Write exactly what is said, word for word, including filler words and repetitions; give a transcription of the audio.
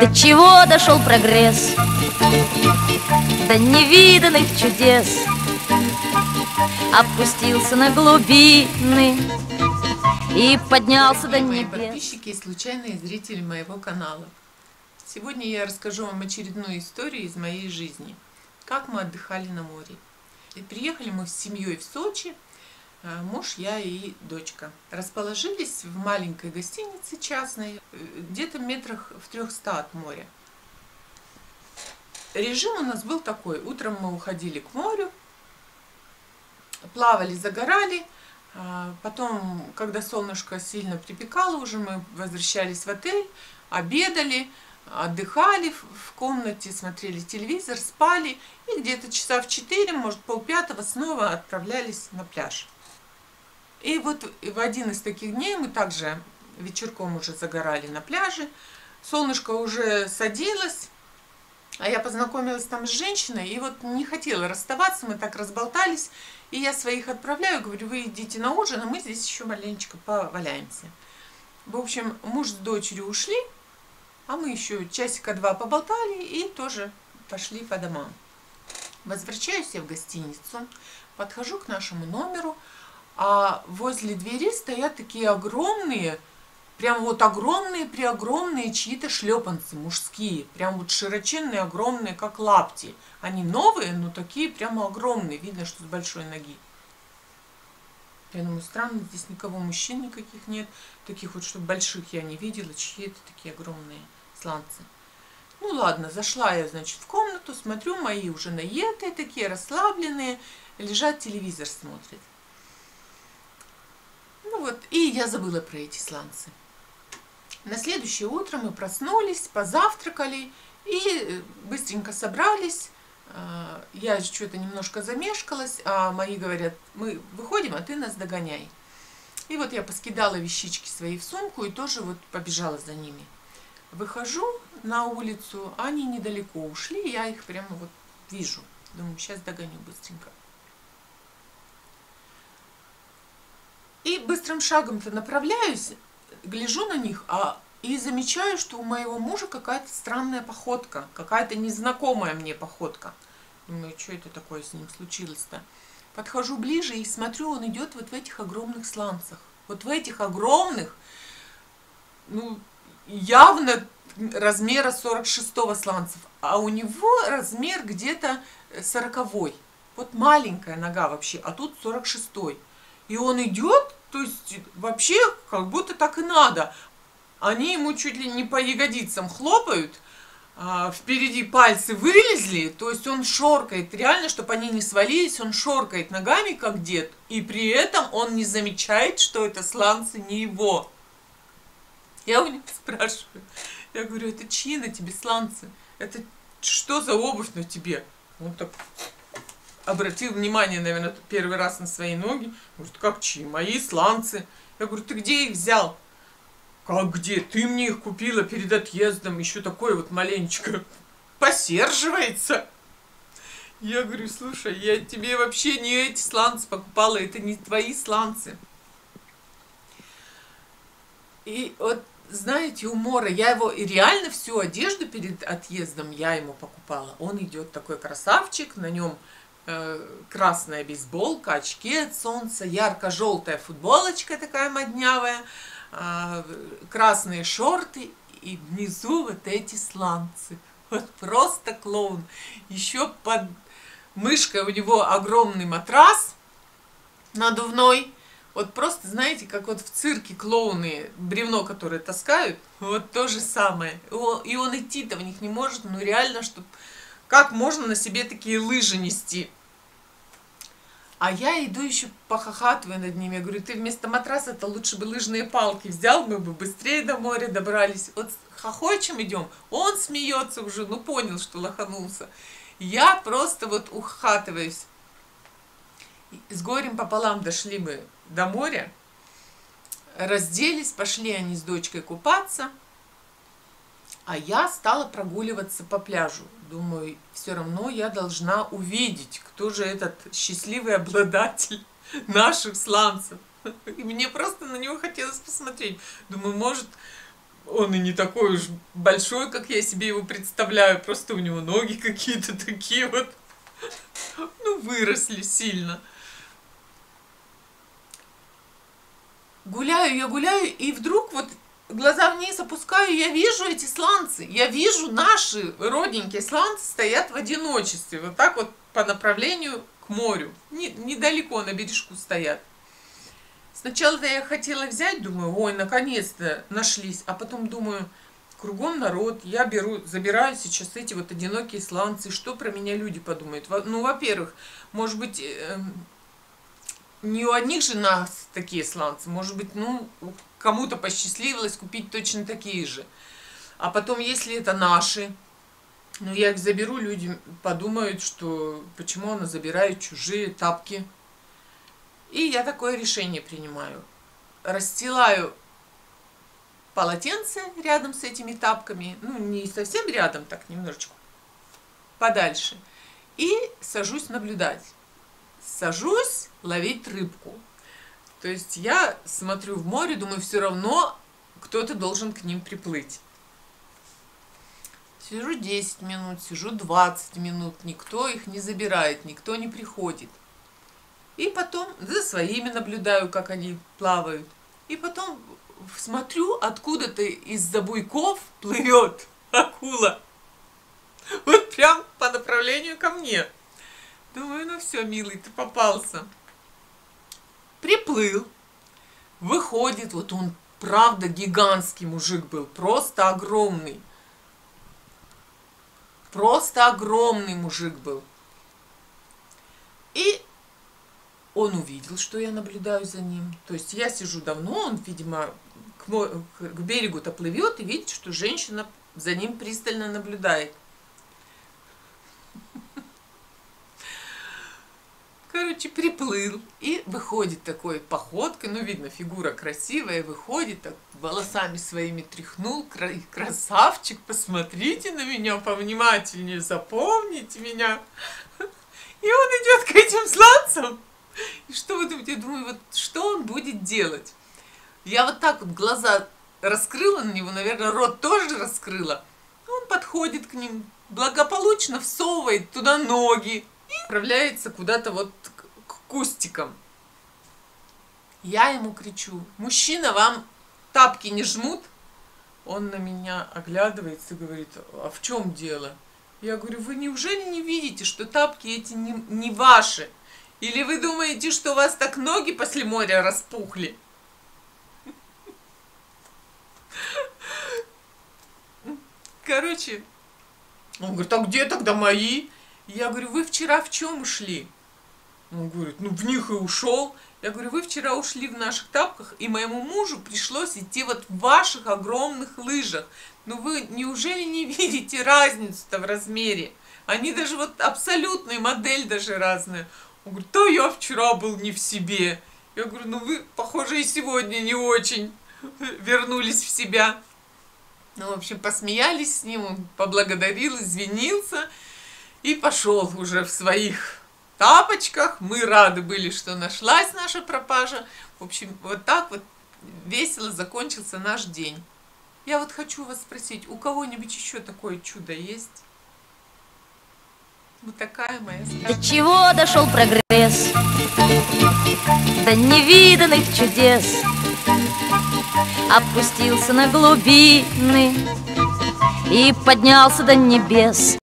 До чего дошел прогресс, до невиданных чудес. Опустился на глубины и поднялся до небес. Мои подписчики и случайные зрители моего канала. Сегодня я расскажу вам очередную историю из моей жизни. Как мы отдыхали на море. И приехали мы с семьей в Сочи. Муж, я и дочка. Расположились в маленькой гостинице частной, где-то метрах в трехстах от моря. Режим у нас был такой. Утром мы уходили к морю, плавали, загорали. Потом, когда солнышко сильно припекало уже, мы возвращались в отель, обедали, отдыхали в комнате, смотрели телевизор, спали. И где-то часа в четыре, может полпятого, снова отправлялись на пляж. И вот в один из таких дней мы также вечерком уже загорали на пляже. Солнышко уже садилось, а я познакомилась там с женщиной, и вот не хотела расставаться, мы так разболтались. И я своих отправляю, говорю, вы идите на ужин, а мы здесь еще маленечко поваляемся. В общем, муж с дочерью ушли, а мы еще часика два поболтали и тоже пошли по домам. Возвращаюсь я в гостиницу, подхожу к нашему номеру, а возле двери стоят такие огромные, прям вот огромные-преогромные чьи-то шлепанцы мужские. Прям вот широченные, огромные, как лапти. Они новые, но такие прямо огромные. Видно, что с большой ноги. Я думаю, странно, здесь никого мужчин никаких нет. Таких вот, чтобы больших я не видела. Чьи-то такие огромные сланцы. Ну ладно, зашла я, значит, в комнату. Смотрю, мои уже наетые, такие расслабленные. Лежат, телевизор смотрят. Ну вот, и я забыла про эти сланцы. На следующее утро мы проснулись, позавтракали и быстренько собрались. Я что-то немножко замешкалась, а мои говорят, мы выходим, а ты нас догоняй. И вот я поскидала вещички свои в сумку и тоже вот побежала за ними. Выхожу на улицу, они недалеко ушли, я их прямо вот вижу. Думаю, сейчас догоню быстренько. И быстрым шагом-то направляюсь, гляжу на них, а и замечаю, что у моего мужа какая-то странная походка, какая-то незнакомая мне походка. Думаю, что это такое с ним случилось-то? Подхожу ближе и смотрю, он идет вот в этих огромных сланцах. Вот в этих огромных, ну, явно размера сорок шестого сланцев, а у него размер где-то сороковой. Вот маленькая нога вообще, а тут сорок шестой. И он идет, то есть вообще как будто так и надо. Они ему чуть ли не по ягодицам хлопают, а впереди пальцы вылезли, то есть он шоркает, реально, чтобы они не свалились, он шоркает ногами, как дед, и при этом он не замечает, что это сланцы не его. Я у него спрашиваю, я говорю, это чьи на тебе сланцы? Это что за обувь на тебе? Он так обратил внимание, наверное, первый раз на свои ноги. Говорит, как чьи? Мои сланцы. Я говорю, ты где их взял? Как где? Ты мне их купила перед отъездом. Еще такой вот маленечко посерживается. Я говорю, слушай, я тебе вообще не эти сланцы покупала. Это не твои сланцы. И вот, знаете, умора. Я его и реально всю одежду перед отъездом я ему покупала. Он идет такой красавчик, на нем красная бейсболка, очки от солнца, ярко-желтая футболочка такая моднявая, красные шорты и внизу вот эти сланцы. Вот просто клоун. Еще под мышкой у него огромный матрас надувной. Вот просто, знаете, как вот в цирке клоуны бревно, которое таскают, вот то же самое. И он идти-то в них не может, ну реально, чтобы... Как можно на себе такие лыжи нести? А я иду еще похохатываю над ними. Я говорю, ты вместо матраса-то лучше бы лыжные палки взял, мы бы быстрее до моря добрались. Вот хохочем идем, он смеется уже, ну понял, что лоханулся. Я просто вот ухахатываюсь. С горем пополам дошли мы до моря, разделись, пошли они с дочкой купаться. А я стала прогуливаться по пляжу. Думаю, все равно я должна увидеть, кто же этот счастливый обладатель наших сланцев. И мне просто на него хотелось посмотреть. Думаю, может, он и не такой уж большой, как я себе его представляю, просто у него ноги какие-то такие вот, ну, выросли сильно. Гуляю я, гуляю, и вдруг вот глаза вниз опускаю, я вижу эти сланцы, я вижу наши родненькие сланцы стоят в одиночестве, вот так вот по направлению к морю, не, недалеко на бережку стоят. Сначала-то я хотела взять, думаю, ой, наконец-то нашлись, а потом думаю, кругом народ, я беру, забираю сейчас эти вот одинокие сланцы, что про меня люди подумают? Ну, во-первых, может быть... Не у одних же нас такие сланцы. Может быть, ну, кому-то посчастливилось купить точно такие же. А потом, если это наши, ну, я их заберу, люди подумают, что почему она забирает чужие тапки. И я такое решение принимаю. Расстилаю полотенце рядом с этими тапками. Ну, не совсем рядом, так немножечко подальше. И сажусь наблюдать. Сажусь ловить рыбку. То есть я смотрю в море, думаю, все равно кто-то должен к ним приплыть. Сижу десять минут, сижу двадцать минут, никто их не забирает, никто не приходит. И потом за своими наблюдаю, как они плавают. И потом смотрю, откуда-то из-за буйков плывет акула. Вот прям по направлению ко мне. Думаю, ну все, милый, ты попался. Приплыл. Выходит, вот он, правда, гигантский мужик был. Просто огромный. Просто огромный мужик был. И он увидел, что я наблюдаю за ним. То есть я сижу давно, он, видимо, к, к берегу-то плывет и видит, что женщина за ним пристально наблюдает. Короче, приплыл и выходит такой походкой, ну, видно, фигура красивая, выходит, так волосами своими тряхнул, красавчик, посмотрите на меня повнимательнее, запомните меня. И он идет к этим сланцам. И что вы думаете, я думаю, вот что он будет делать? Я вот так вот глаза раскрыла на него, наверное, рот тоже раскрыла. Он подходит к ним, благополучно всовывает туда ноги. И отправляется куда-то вот к кустикам. Я ему кричу: мужчина, вам тапки не жмут? Он на меня оглядывается и говорит: а в чем дело? Я говорю: вы неужели не видите, что тапки эти не, не ваши? Или вы думаете, что у вас так ноги после моря распухли? Короче, он говорит: а где тогда мои? Я говорю: вы вчера в чем ушли? Он говорит: ну в них и ушел. Я говорю: вы вчера ушли в наших тапках, и моему мужу пришлось идти вот в ваших огромных лыжах. Ну вы неужели не видите разницу-то в размере? Они даже вот абсолютная модель даже разная. Он говорит: да я вчера был не в себе. Я говорю: ну вы, похоже, и сегодня не очень вернулись в себя. Ну, в общем, посмеялись с ним, он поблагодарил, извинился. И пошел уже в своих тапочках. Мы рады были, что нашлась наша пропажа. В общем, вот так вот весело закончился наш день. Я вот хочу вас спросить, у кого-нибудь еще такое чудо есть? Вот такая моя страна. До чего дошел прогресс? До невиданных чудес. Опустился на глубины и поднялся до небес.